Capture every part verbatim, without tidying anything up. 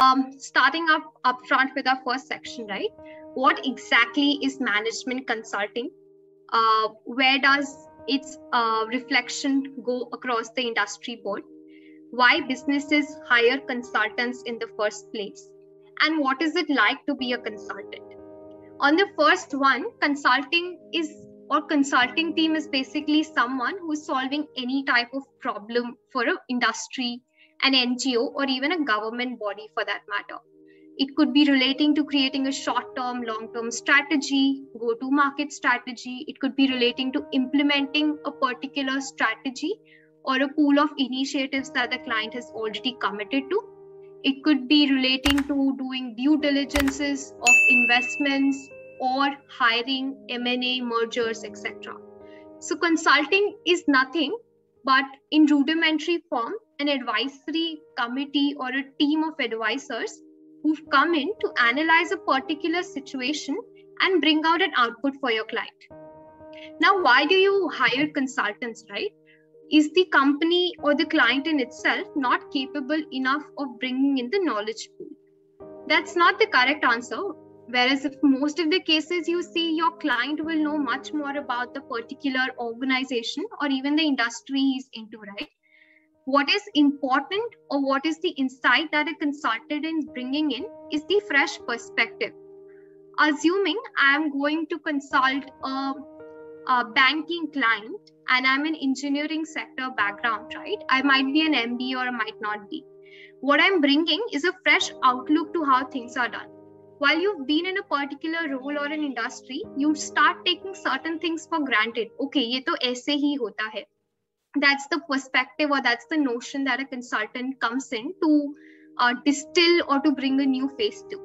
um, starting up upfront with our first section, right? What exactly is management consulting? Uh, where does its uh, reflection go across the industry board? Why businesses hire consultants in the first place? And what is it like to be a consultant? On the first one, consulting is or consulting team is basically someone who's solving any type of problem for an industry, an N G O, or even a government body for that matter. It could be relating to creating a short-term, long-term strategy, go-to-market strategy. It could be relating to implementing a particular strategy or a pool of initiatives that the client has already committed to. It could be relating to doing due diligences of investments or hiring, M and A, mergers, et cetera. So consulting is nothing but, in rudimentary form, an advisory committee or a team of advisors who've come in to analyze a particular situation and bring out an output for your client. Now, why do you hire consultants, right? Is the company or the client in itself not capable enough of bringing in the knowledge pool? That's not the correct answer. Whereas if most of the cases you see, your client will know much more about the particular organization or even the industry he's into, right? What is important or what is the insight that a consultant is bringing in is the fresh perspective. Assuming I'm going to consult a, a banking client and I'm an engineering sector background, right? I might be an M B A or I might not be. What I'm bringing is a fresh outlook to how things are done. While you've been in a particular role or an industry, you start taking certain things for granted. Okay, ye to aise hi hota hai. That's the perspective or that's the notion that a consultant comes in to uh, distill or to bring a new face to.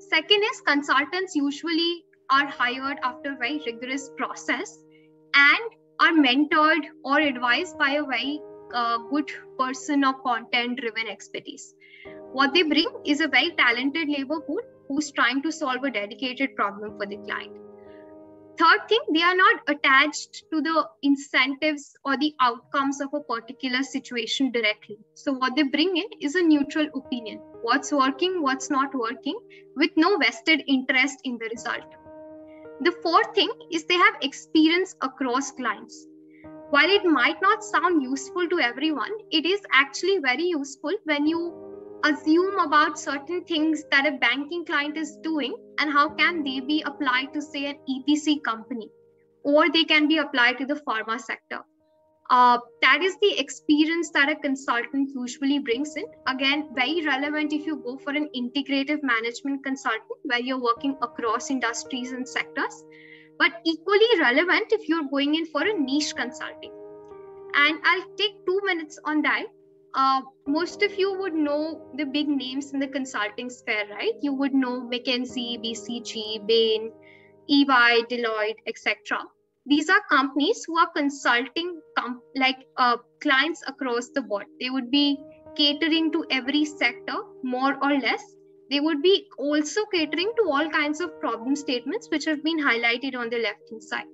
Second is, consultants usually are hired after a very rigorous process and are mentored or advised by a very uh, good person or content-driven expertise. What they bring is a very talented labor pool who's trying to solve a dedicated problem for the client. Third thing, they are not attached to the incentives or the outcomes of a particular situation directly. So what they bring in is a neutral opinion, what's working, what's not working, with no vested interest in the result. The fourth thing is they have experience across clients. While it might not sound useful to everyone, it is actually very useful when you assume about certain things that a banking client is doing and how can they be applied to, say, an E P C company, or they can be applied to the pharma sector. Uh, that is the experience that a consultant usually brings in. Again, very relevant if you go for an integrative management consultant where you're working across industries and sectors, but equally relevant if you're going in for a niche consulting. And I'll take two minutes on that. Uh, most of you would know the big names in the consulting sphere, right? You would know McKinsey, B C G, Bain, E Y, Deloitte, et cetera. These are companies who are consulting com like uh, clients across the board. They would be catering to every sector, more or less. They would be also catering to all kinds of problem statements which have been highlighted on the left-hand side.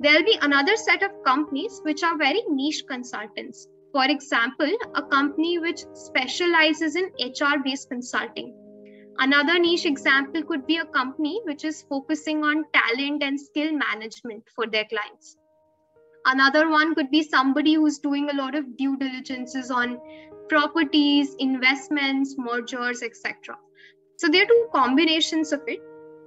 There'll be another set of companies which are very niche consultants. For example, a company which specializes in H R-based consulting. Another niche example could be a company which is focusing on talent and skill management for their clients. Another one could be somebody who's doing a lot of due diligences on properties, investments, mergers, et cetera. So there are two combinations of it.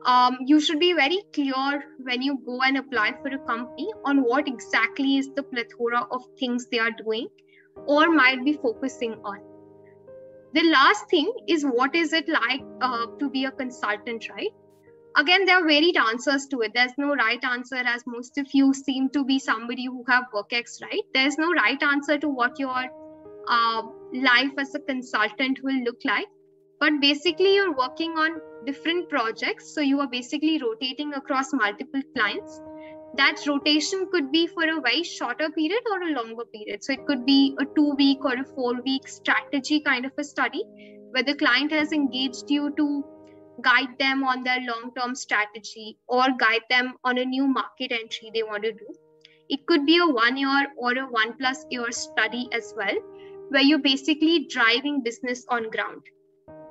Um, you should be very clear when you go and apply for a company on what exactly is the plethora of things they are doing or might be focusing on. The last thing is, what is it like uh, to be a consultant, right? Again, there are varied answers to it. There's no right answer, as most of you seem to be somebody who have WorkEx, right? There's no right answer to what your uh, life as a consultant will look like. But basically, you're working on different projects. So you are basically rotating across multiple clients. That rotation could be for a very shorter period or a longer period. So it could be a two-week or a four-week strategy kind of a study where the client has engaged you to guide them on their long-term strategy or guide them on a new market entry they want to do. It could be a one-year or a one-plus-year study as well, where you're basically driving business on ground.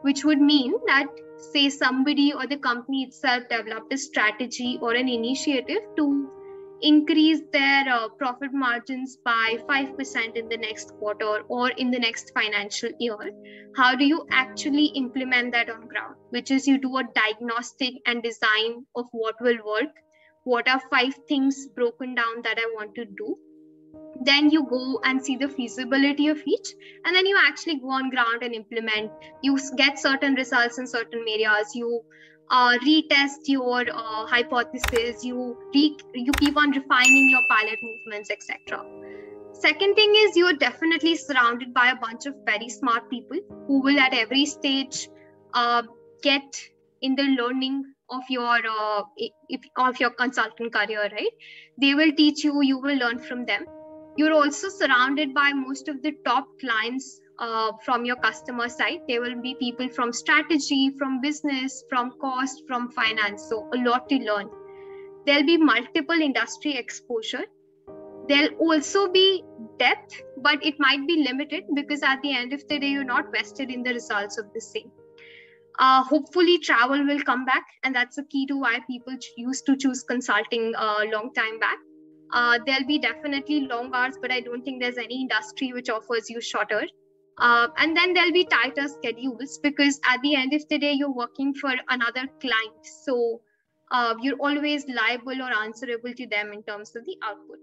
which would mean that, say, somebody or the company itself developed a strategy or an initiative to increase their uh, profit margins by five percent in the next quarter or in the next financial year. How do you actually implement that on ground? Which is, you do a diagnostic and design of what will work. What are five things broken down that I want to do? Then you go and see the feasibility of each, and then you actually go on ground and implement. You get certain results in certain areas. You uh, retest your uh, hypothesis. You re- you keep on refining your pilot movements, et cetera. Second thing is, you are definitely surrounded by a bunch of very smart people who will at every stage uh, get in the learning of your uh, if, of your consultant career, right? They will teach you. You will learn from them. You're also surrounded by most of the top clients uh, from your customer side. There will be people from strategy, from business, from cost, from finance. So a lot to learn. There'll be multiple industry exposure. There'll also be depth, but it might be limited because at the end of the day, you're not vested in the results of the same. Uh, hopefully travel will come back. And that's a key to why people used to choose consulting a long time back. Uh, there'll be definitely long hours, but I don't think there's any industry which offers you shorter. Uh, and then there'll be tighter schedules because at the end of the day, you're working for another client. So uh, you're always liable or answerable to them in terms of the output.